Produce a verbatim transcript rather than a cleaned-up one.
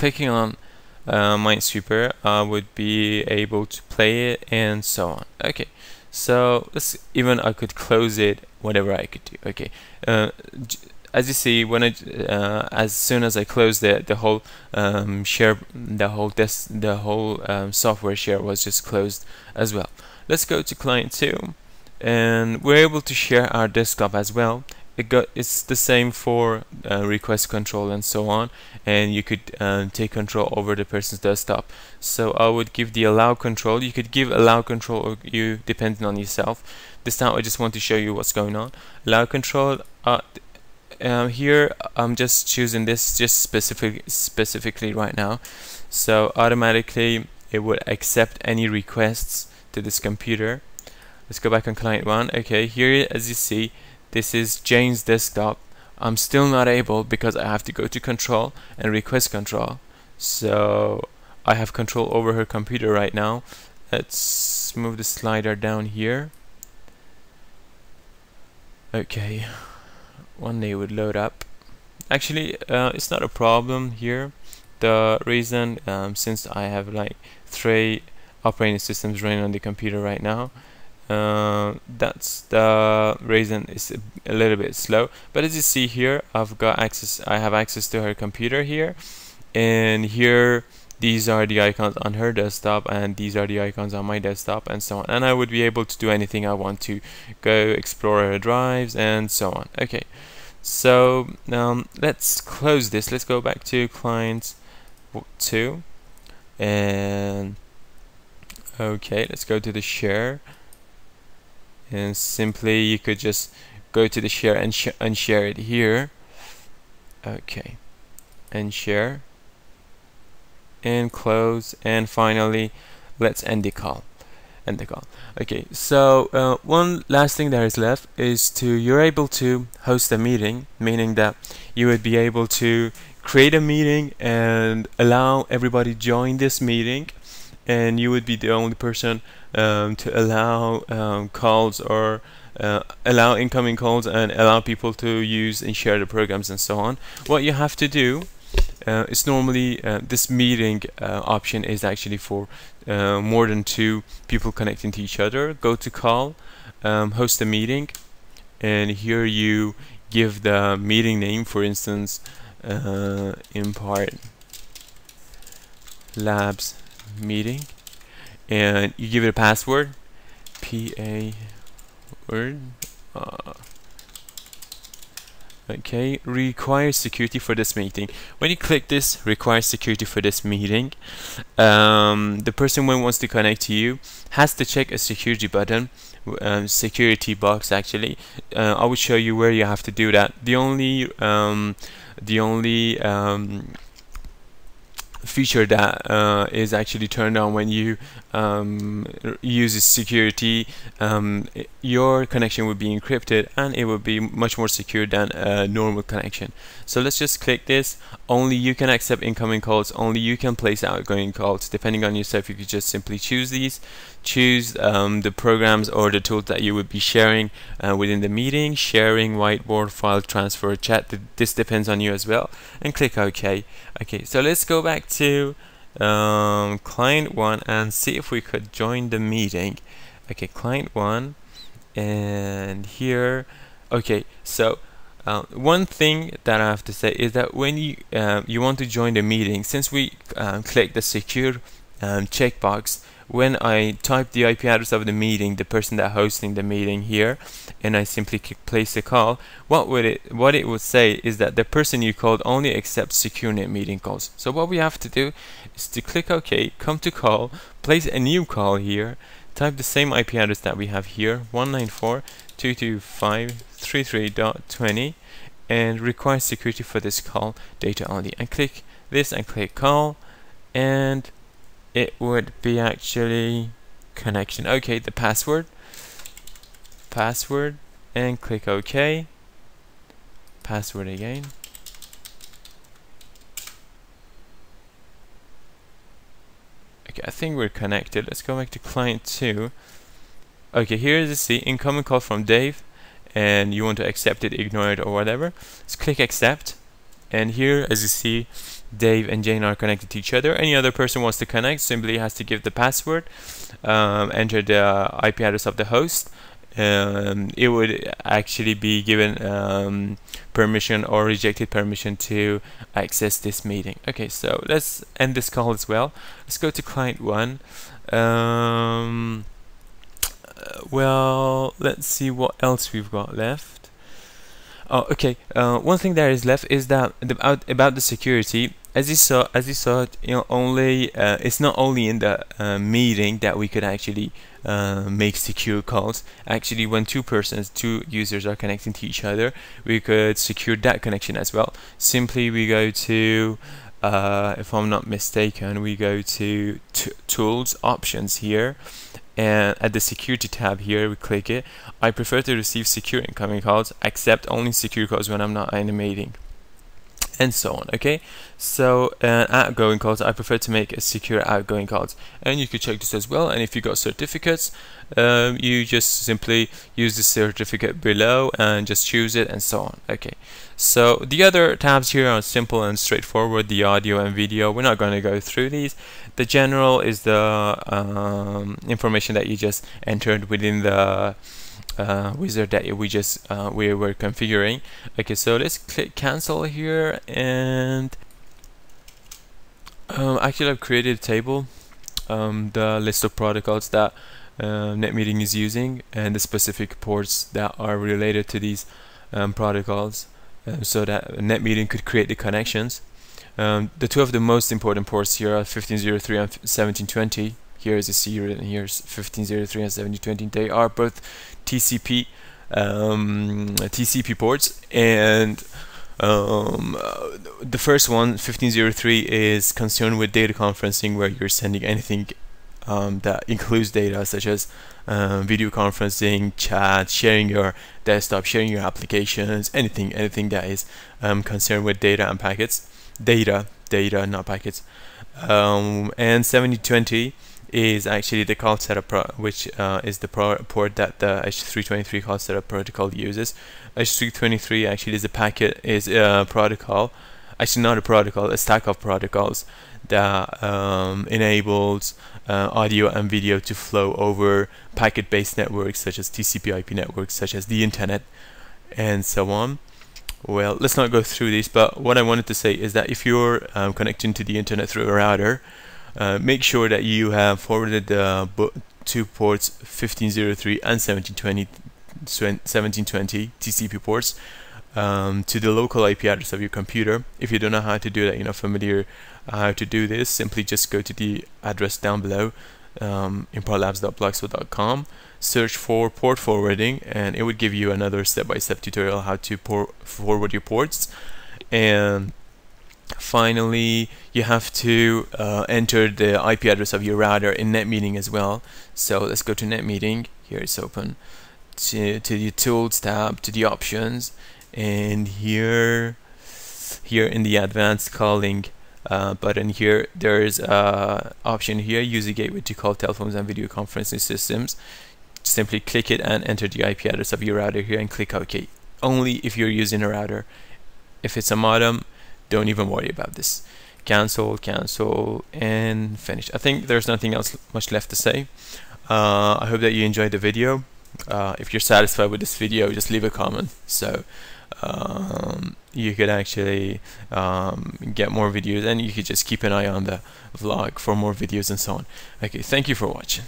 clicking on uh, Minesweeper, I would be able to play it and so on. Okay, so let's, even I could close it, whatever I could do. Okay, uh, as you see, when I uh, as soon as I closed it, the whole um, share, the whole desk, the whole um, software share was just closed as well. Let's go to client two, and we're able to share our desktop as well. It got, it's the same for uh, request control and so on, and you could um, take control over the person's desktop. So I would give the allow control. You could give allow control, or you, depending on yourself. This time I just want to show you what's going on. Allow control. Uh, Um, here I'm just choosing this just specific specifically right now, so automatically it would accept any requests to this computer. Let's go back on client one. Okay, here as you see, this is Jane's desktop. I'm still not able because I have to go to control and request control, so I have control over her computer right now. Let's move the slider down here. Okay, one day it would load up. Actually, uh, it's not a problem here. The reason, um, since I have like three operating systems running on the computer right now, uh, that's the reason it's a, a little bit slow. But as you see here, I've got access. I have access to her computer here, and here these are the icons on her desktop, and these are the icons on my desktop, and so on. And I would be able to do anything I want to, go explore her drives and so on. Okay, so um, let's close this. Let's go back to client two, and okay, let's go to the share, and simply you could just go to the share and sh unshare it here. Okay, and share and close, and finally let's end the call. End the call. Okay, so uh, one last thing that is left is to you're able to host a meeting, meaning that you would be able to create a meeting and allow everybody join this meeting, and you would be the only person um, to allow um, calls or Uh, allow incoming calls and allow people to use and share the programs and so on. What you have to do uh, is normally uh, this meeting uh, option is actually for uh, more than two people connecting to each other. Go to call, um, host a meeting, and here you give the meeting name, for instance, uh, Impartlabs meeting, and you give it a password, P A word. Uh, okay, requires security for this meeting. When you click this requires security for this meeting, um, the person who wants to connect to you has to check a security button, um, security box actually. Uh, I will show you where you have to do that. The only um, the only um, feature that uh, is actually turned on when you um, use security, um, your connection would be encrypted and it would be much more secure than a normal connection. So let's just click this. Only you can accept incoming calls, only you can place outgoing calls. Depending on yourself, you could just simply choose these, choose um, the programs or the tools that you would be sharing uh, within the meeting, sharing, whiteboard, file transfer, chat. This depends on you as well, and click OK. Okay, so let's go back to um, client one and see if we could join the meeting. Okay, client one, and here, okay, so uh, one thing that I have to say is that when you uh, you want to join the meeting, since we um, click the secure um, checkbox, when I type the I P address of the meeting, the person that hosting the meeting here, and I simply click place a call, what would it what it would say is that the person you called only accepts SecureNet meeting calls. So what we have to do is to click OK, come to call, place a new call here, type the same I P address that we have here, one nine four dot two two five dot three three dot twenty, and require security for this call, data only, and click this and click call, and it would be actually connection. Okay, the password, password, and click OK, password again, okay, I think we're connected. Let's go back to client two. Okay, here is the C incoming call from Dave, and you want to accept it, ignore it, or whatever. Let's click accept, And here, as you see, Dave and Jane are connected to each other. Any other person wants to connect simply has to give the password, um, enter the I P address of the host. Um, it would actually be given um, permission or rejected permission to access this meeting. Okay, so let's end this call as well. Let's go to client one. Um, well, let's see what else we've got left. Oh, okay. Uh, one thing that is left is that the, about, about the security. As you saw, as you saw, you know, only uh, it's not only in the uh, meeting that we could actually uh, make secure calls. Actually, when two persons, two users are connecting to each other, we could secure that connection as well. Simply, we go to, uh, if I'm not mistaken, we go to t tools options here. And at the security tab here, we click it. I prefer to receive secure incoming calls, accept only secure calls when I'm not animating, and so on. Okay, so uh, outgoing calls, I prefer to make a secure outgoing calls. And you could check this as well. And if you got certificates, um, you just simply use the certificate below and just choose it, and so on. Okay, so the other tabs here are simple and straightforward, the audio and video. We're not going to go through these. The general is the um, information that you just entered within the Uh, wizard that we just uh, we were configuring. Okay, so let's click cancel here, and um, actually I've created a table, um, the list of protocols that uh, NetMeeting is using and the specific ports that are related to these um, protocols, um, so that NetMeeting could create the connections. Um, the two of the most important ports here are fifteen oh three and seventeen twenty. Here is a C and here's fifteen oh three and seventy twenty. They are both T C P um, T C P ports, and um, uh, the first one, fifteen oh three, is concerned with data conferencing, where you're sending anything um, that includes data, such as um, video conferencing, chat, sharing your desktop, sharing your applications, anything, anything that is um, concerned with data and packets, data, data, not packets, um, and seventy twenty. Is actually the call setup pro which uh, is the pro port that the H three twenty-three call setup protocol uses. H three twenty-three actually is a packet is a protocol, actually not a protocol, a stack of protocols that um, enables uh, audio and video to flow over packet-based networks such as T C P I P networks, such as the internet, and so on. Well, let's not go through this, but what I wanted to say is that if you're um, connecting to the internet through a router, Uh, make sure that you have forwarded the two ports fifteen oh three and seventeen twenty T C P ports um, to the local I P address of your computer. If you don't know how to do that, you're not familiar how to do this, simply just go to the address down below, um, imparlabs dot pluxo dot com, search for port forwarding, and it would give you another step-by-step tutorial how to por forward your ports. And finally, you have to uh, enter the I P address of your router in NetMeeting as well. So let's go to NetMeeting. Here it's open to, to the Tools tab, to the Options, and here, here in the Advanced Calling uh, button here, there is a option here: use a gateway to call telephones and video conferencing systems. Simply click it and enter the I P address of your router here, and click OK. Only if you're using a router. If it's a modem, don't even worry about this. Cancel, cancel, and finish. I think there's nothing else much left to say. Uh, I hope that you enjoyed the video. Uh, if you're satisfied with this video, just leave a comment. So um, you could actually um, get more videos, and you could just keep an eye on the vlog for more videos and so on. Okay, thank you for watching.